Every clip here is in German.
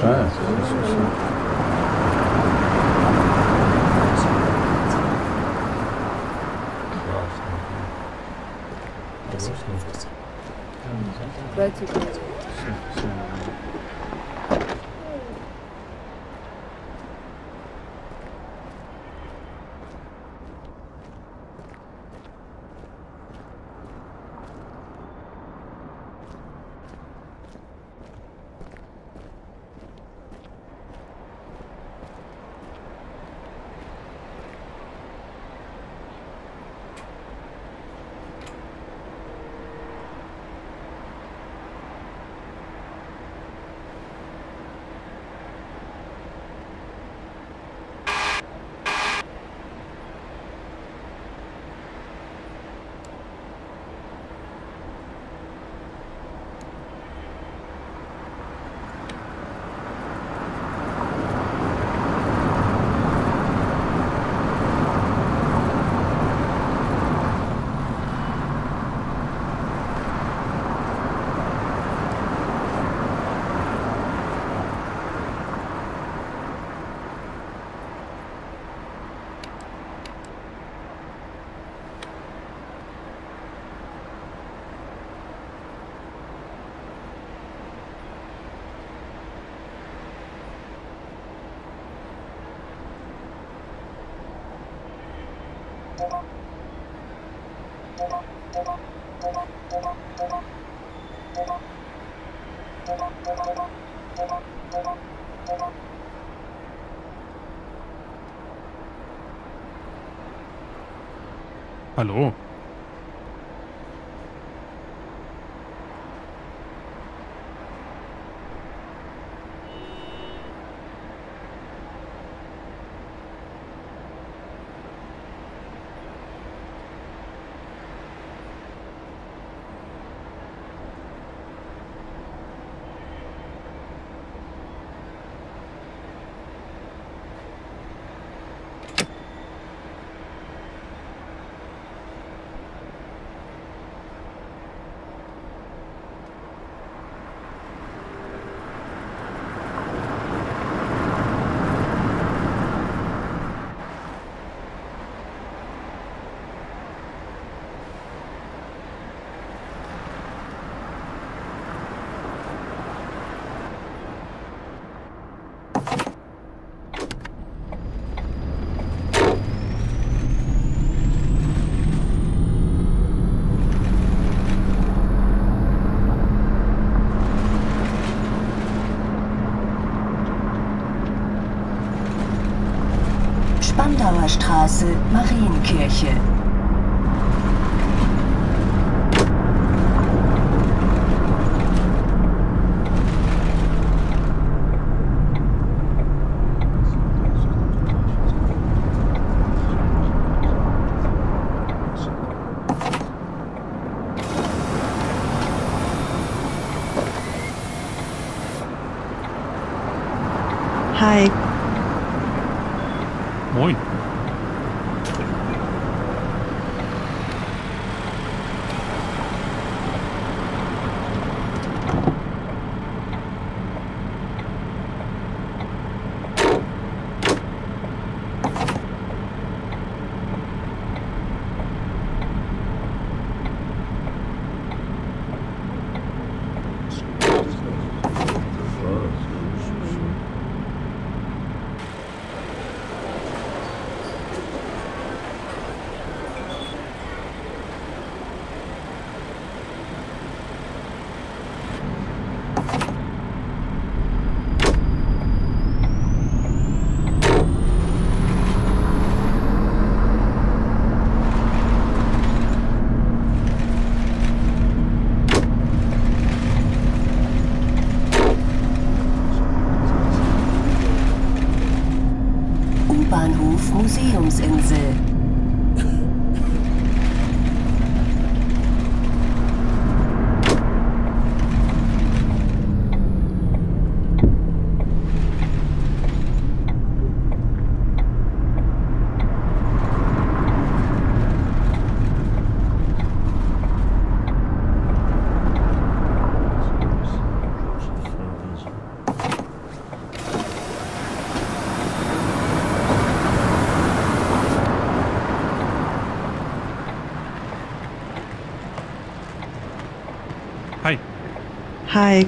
Ah, hallo. Brandenburger Straße, Marienkirche. Hi. Moin. Museumsinsel. Hi.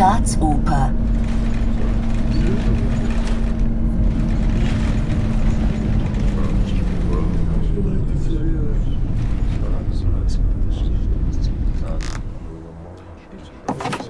Staatsoper.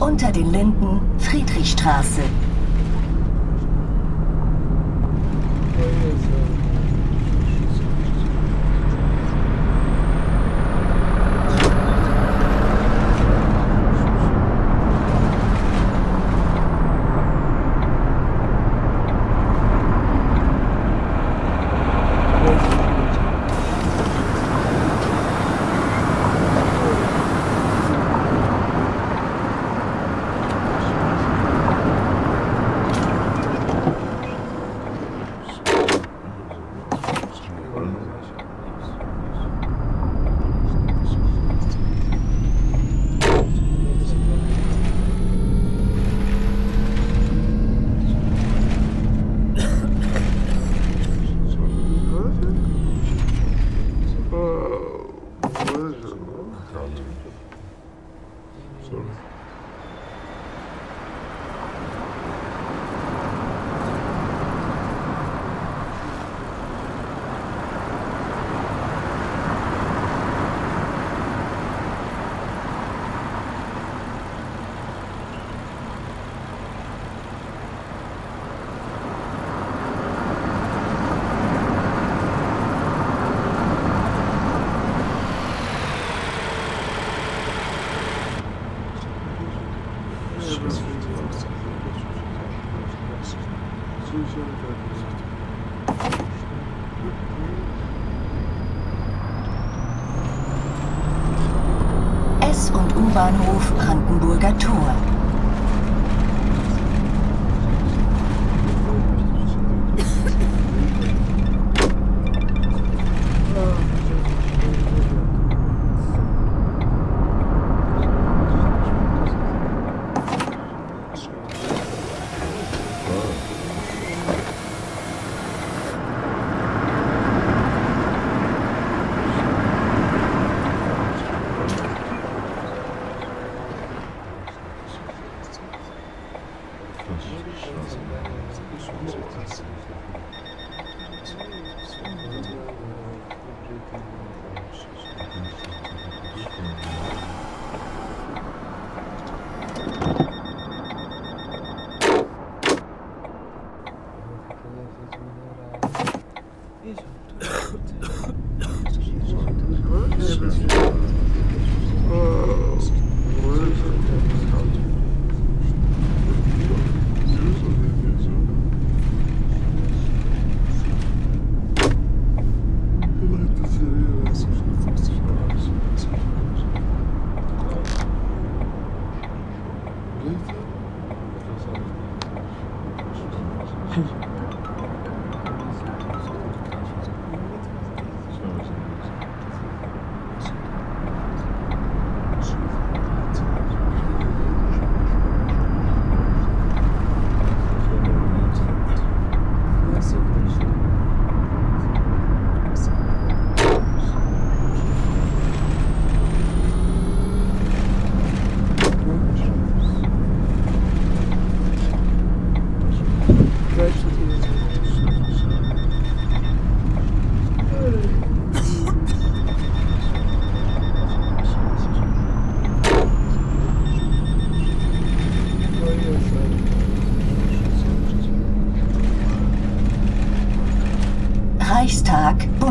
Unter den Linden, Friedrichstraße. S- und U-Bahnhof Brandenburger Tor.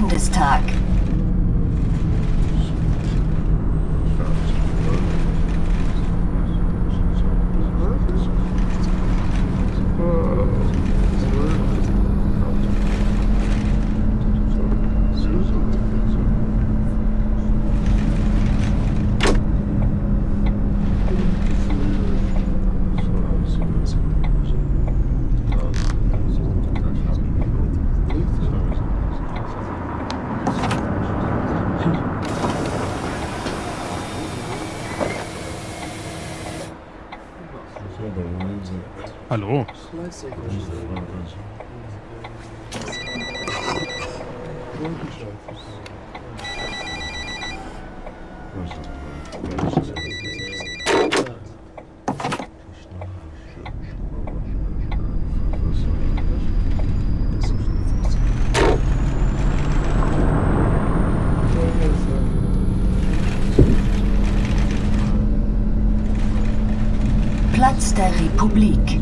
Bundestag. Hallo. Platz der Republik.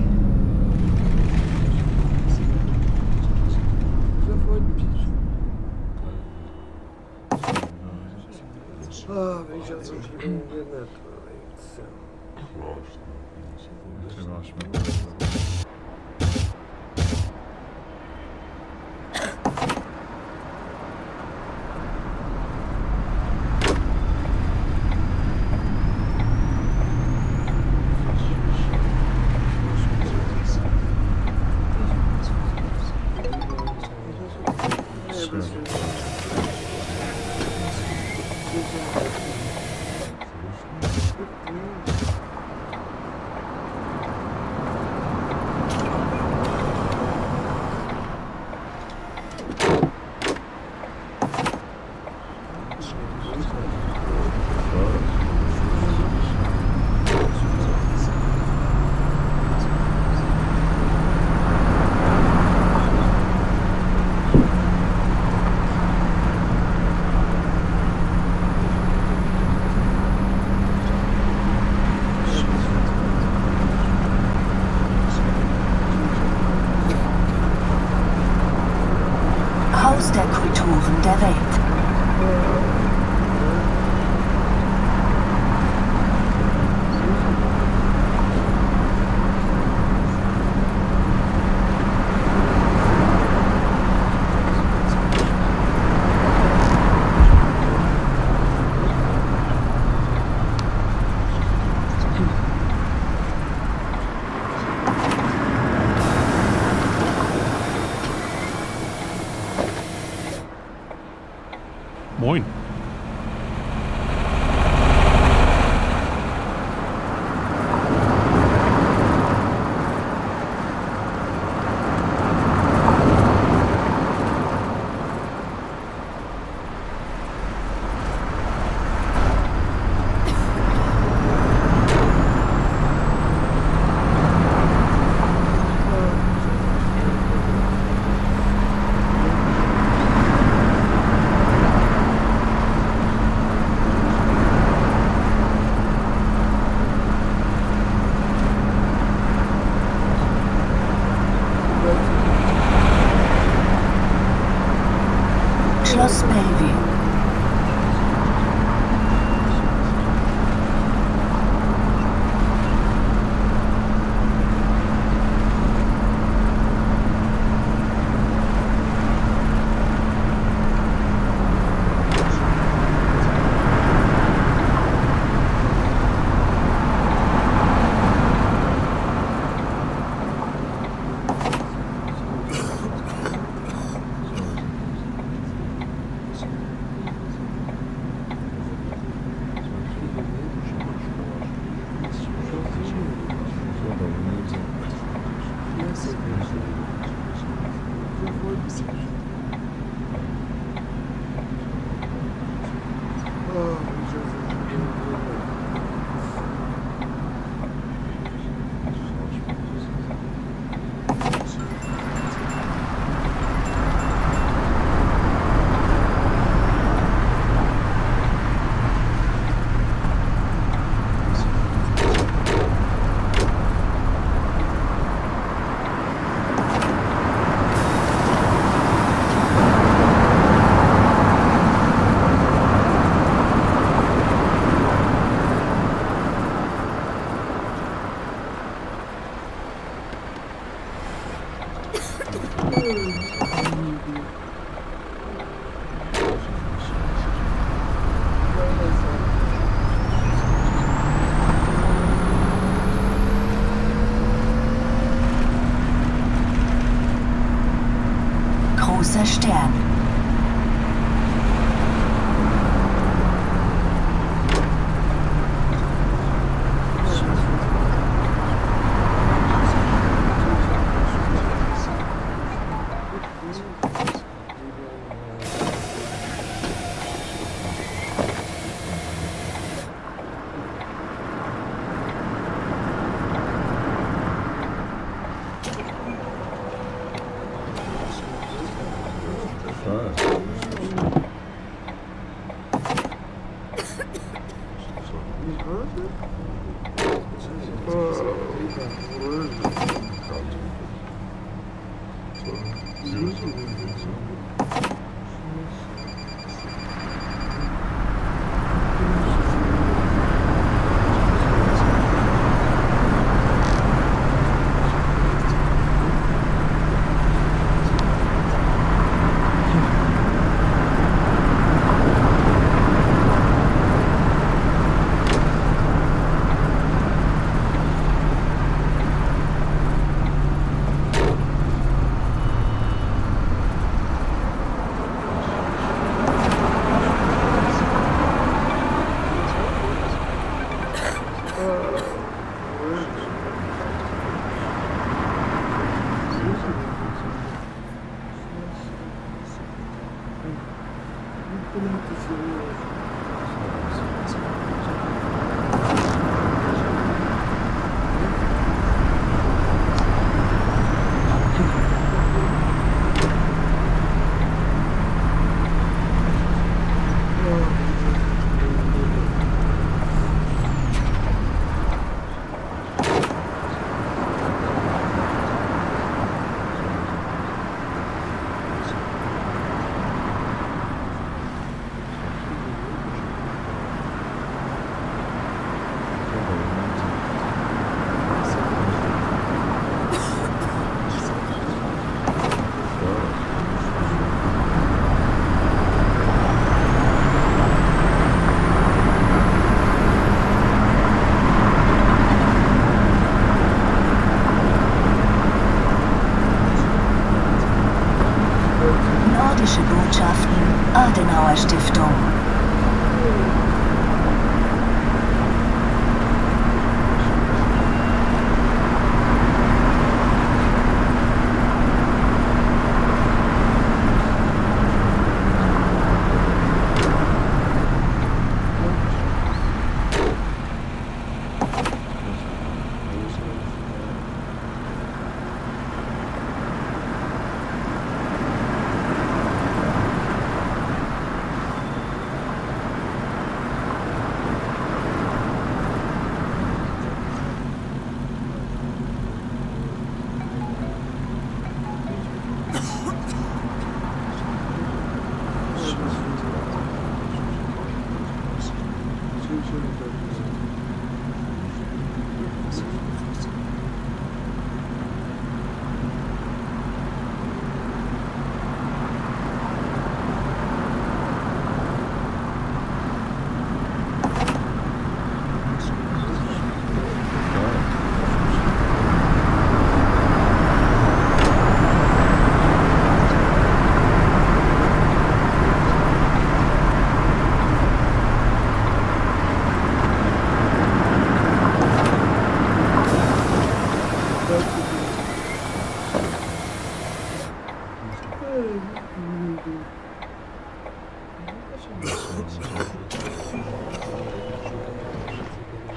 Adenauer-Stiftung.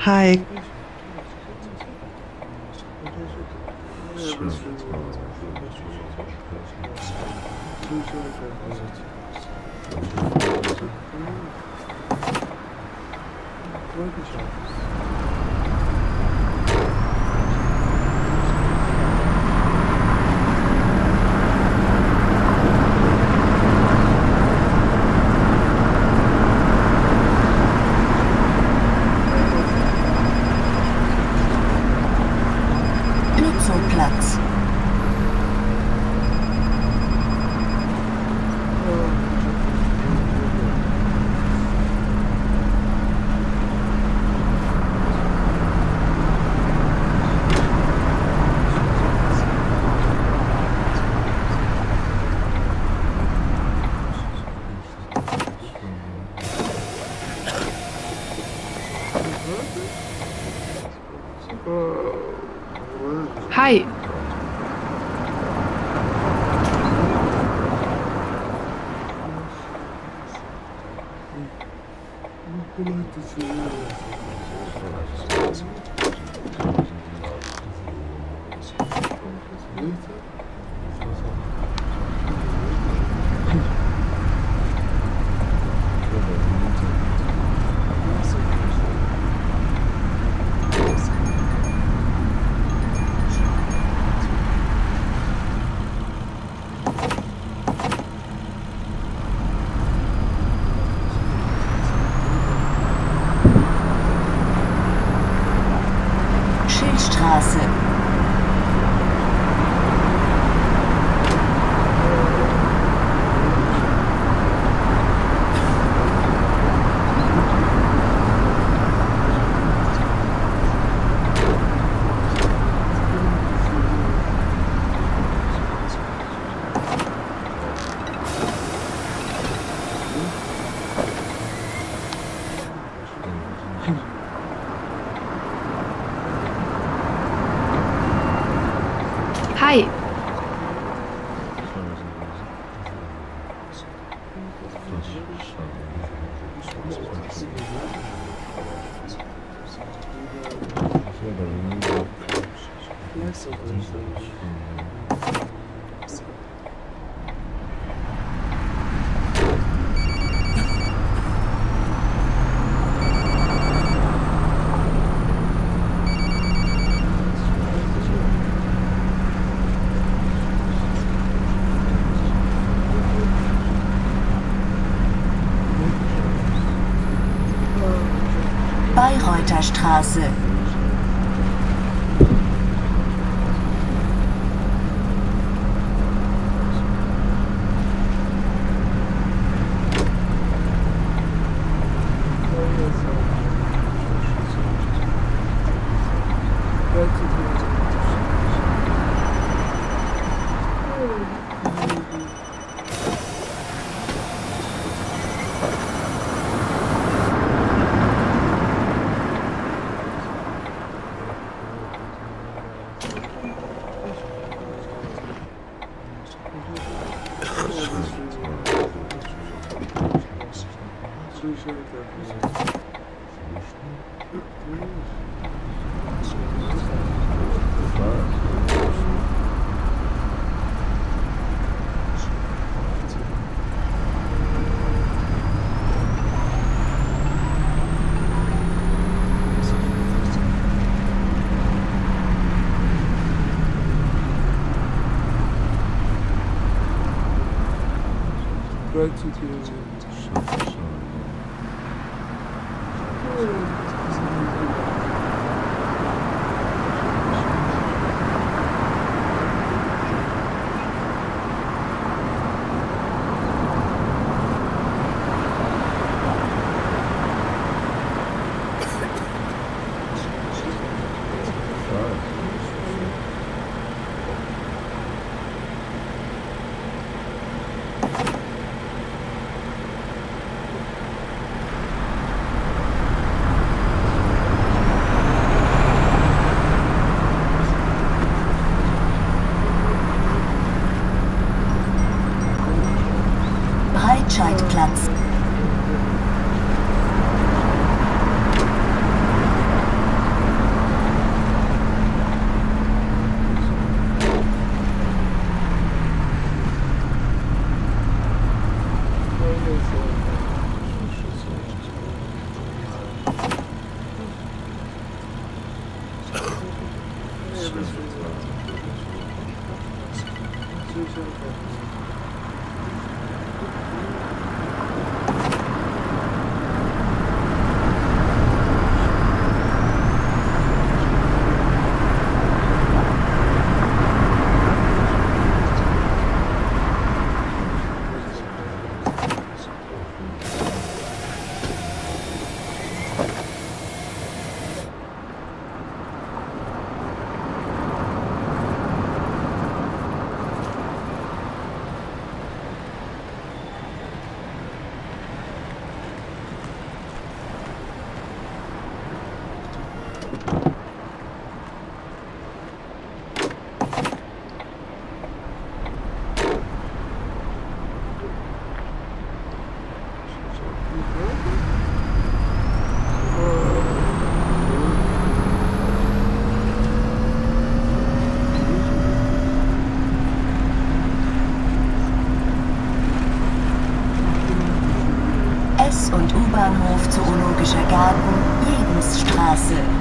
Hi. Hi. Friedrichstraße. Hi. Straße. Platz. Bahnhof Zoologischer Garten, Lebensstraße.